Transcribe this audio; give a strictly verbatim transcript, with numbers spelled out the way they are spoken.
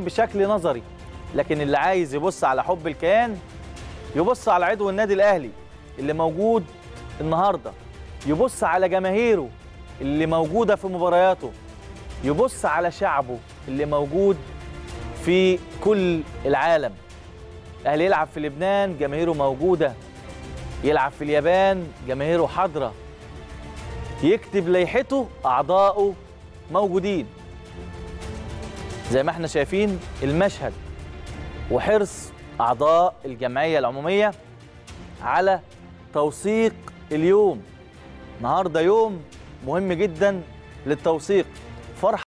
بشكل نظري، لكن اللي عايز يبص على حب الكيان يبص على عضو النادي الأهلي اللي موجود النهارده، يبص على جماهيره اللي موجودة في مبارياته، يبص على شعبه اللي موجود في كل العالم. الأهلي يلعب في لبنان جماهيره موجودة، يلعب في اليابان جماهيره حاضرة، يكتب لائحته أعضائه موجودين زي ما احنا شايفين المشهد، وحرص أعضاء الجمعية العمومية على توثيق اليوم. النهارده يوم مهم جدا للتوثيق. فرحة